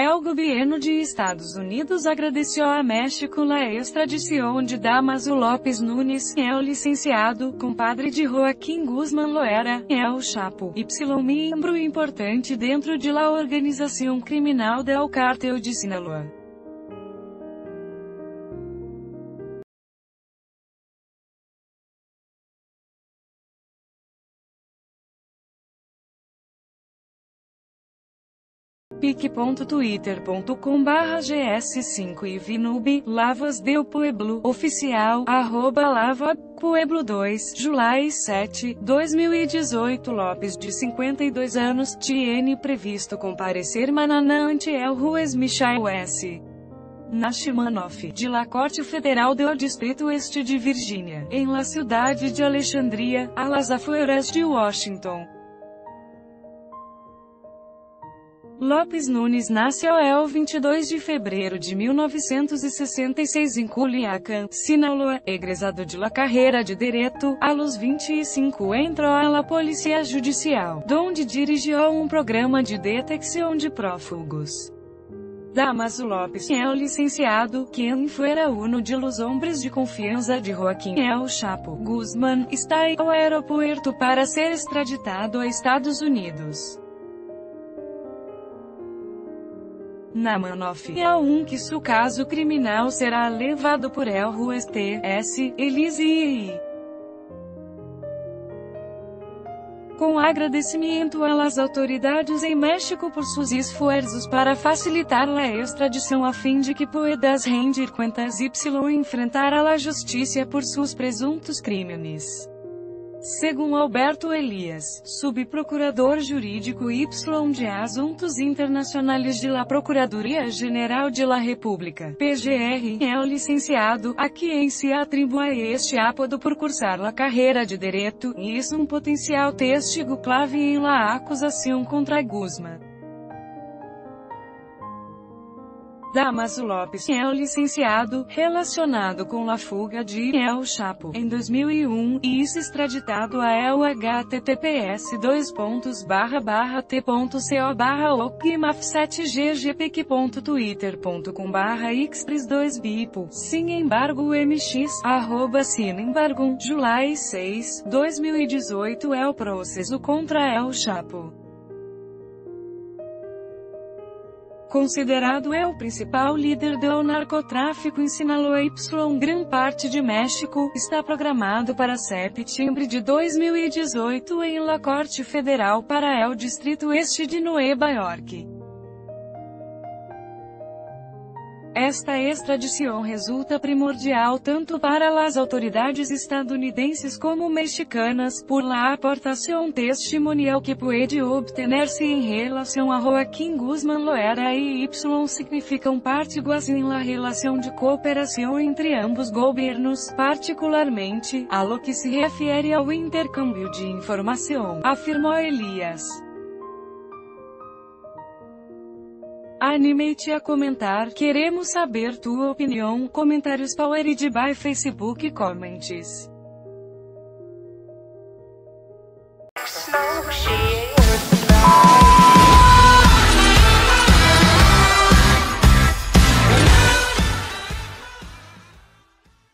El gobierno de Estados Unidos agradeció a México la extradición de Dámaso López Núñez, el licenciado, compadre de Joaquín Guzmán Loera, El Chapo, y miembro importante dentro de la organización criminal del cártel de Sinaloa. pic.twitter.com/gs5ivnub, Lavas del Pueblo, oficial, @lavapueblo2, July 7, 2018. López, de 52 anos, tiene previsto comparecer mañana ante el juez Michael S. Nashmanoff, de la Corte Federal del Distrito Este de Virginia, em la cidade de Alexandria, a las afueras de Washington. López Núñez nasceu el 22 de fevereiro de 1966 em Culiacán, Sinaloa. Egresado de la carreira de Direito, a los 25 entrou a la Policía Judicial, donde dirigiu programa de detecção de prófugos. Dámaso López, el licenciado, quien fuera uno de los hombres de confianza de Joaquín El Chapo Guzmán, está en el aeropuerto para ser extraditado a Estados Unidos. Nashmanoff, que seu caso criminal será levado por el juez T.S. Elias e com agradecimento às autoridades em México por seus esforços para facilitar a extradição a fim de que puedas rendir contas y enfrentar a la justiça por seus presuntos crimes. Segundo Alberto Elias, subprocurador jurídico y de Assuntos Internacionais de la Procuraduría General de la República, PGR, é o licenciado, a quem se atribui este apodo por cursar la carreira de Direito, e isso potencial testigo clave em la acusação contra Guzmán. Dámaso López, el licenciado, relacionado com a fuga de El Chapo em 2001, e isso extraditado a el https://t.co/ocmaf7ggpq.twitter.com/x32bipo. Sin embargo mx, @sin embargo, July 6, 2018 é o processo contra El Chapo. Considerado é o principal líder do narcotráfico em Sinaloa y gran parte de México, está programado para setembro de 2018 em la Corte Federal para el Distrito Este de Nueva York. Esta extradição resulta primordial tanto para as autoridades estadunidenses como mexicanas, por la aportação testimonial que pode obtener-se em relação a Joaquín Guzmán Loera e significam partiguas em la relação de cooperação entre ambos governos, particularmente, a lo que se refere ao intercâmbio de informação, afirmou Elias. Anime-te a comentar, queremos saber tua opinião, comentários powered by Facebook Comments.